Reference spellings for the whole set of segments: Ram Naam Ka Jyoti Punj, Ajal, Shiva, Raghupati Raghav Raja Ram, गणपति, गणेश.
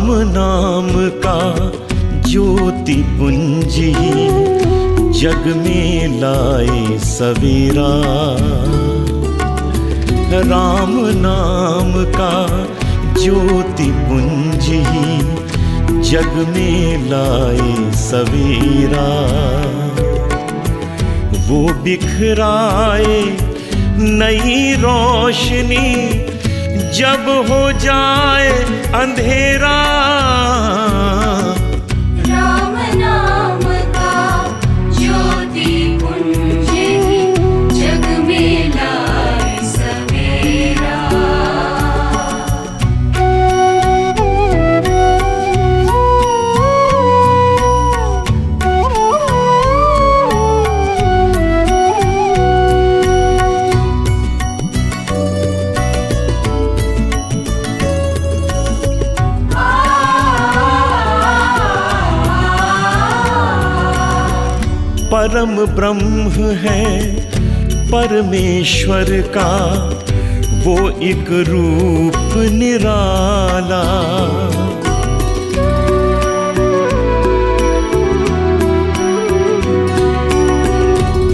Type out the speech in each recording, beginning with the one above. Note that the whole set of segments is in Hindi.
राम नाम का ज्योति पुंजी जग में लाए सवेरा। राम नाम का ज्योति पुंजी जग में लाए सवेरा। वो बिखराए नई रोशनी जब हो जाए अंधेरा। राम नाम का ज्योति पुंज जग में लाए सवेरा। परम ब्रह्म है परमेश्वर का वो एक रूप निराला।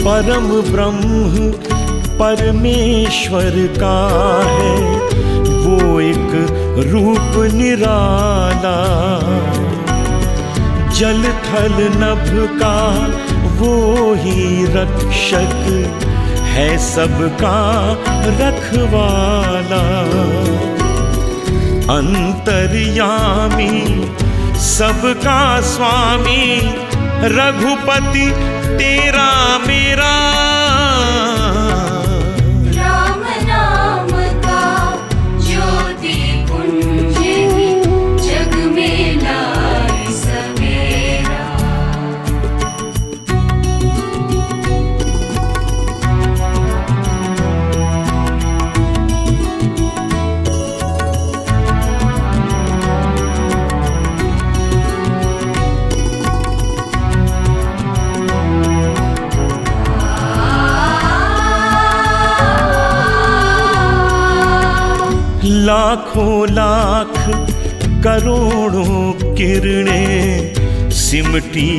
परम ब्रह्म परमेश्वर का है वो एक रूप निराला। जल थल नभ का वो ही रक्षक है सबका रखवाला। अंतर्यामी सबका स्वामी रघुपति तेरा मेरा। लाखों लाख करोड़ों किरणें सिमटी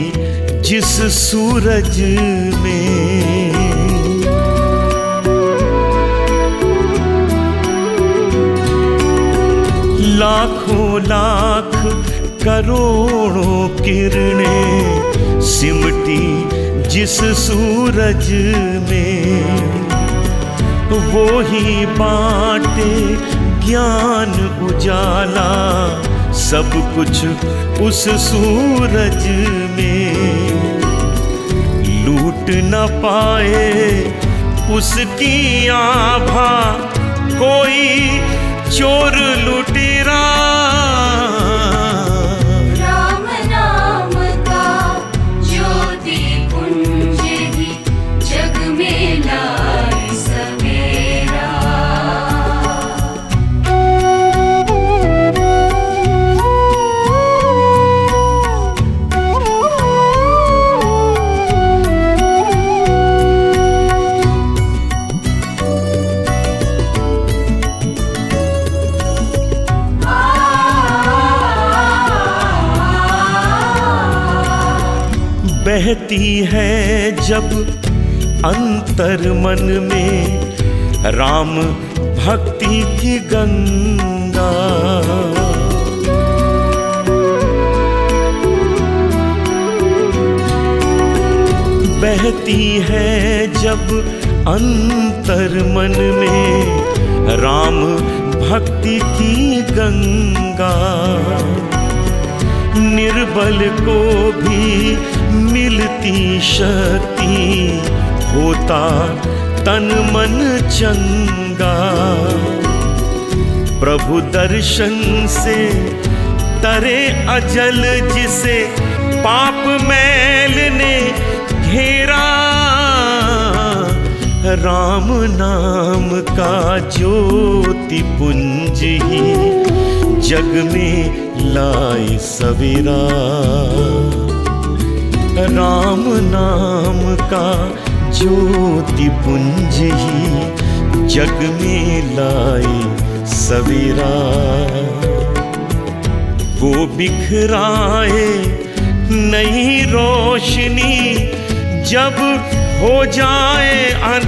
जिस सूरज में। लाखों लाख करोड़ों किरणें सिमटी जिस सूरज में। वो ही बांटे ज्ञान उजाला सब कुछ उस सूरज में। लूट न पाए उसकी आभा कोई चोर लुटेरा। बहती है जब अंतर मन में राम भक्ति की गंगा। बहती है जब अंतर मन में राम भक्ति की गंगा। निर्बल को भी मिलती शक्ति होता तन मन चंगा। प्रभु दर्शन से तरे अजल जिसे पाप मैल ने घेरा। राम नाम का ज्योति पुंज ही जग में लाए सवेरा। राम नाम का ज्योति पुंज ही जग में लाए सवेरा। वो बिखराए नई रोशनी, जब हो जाए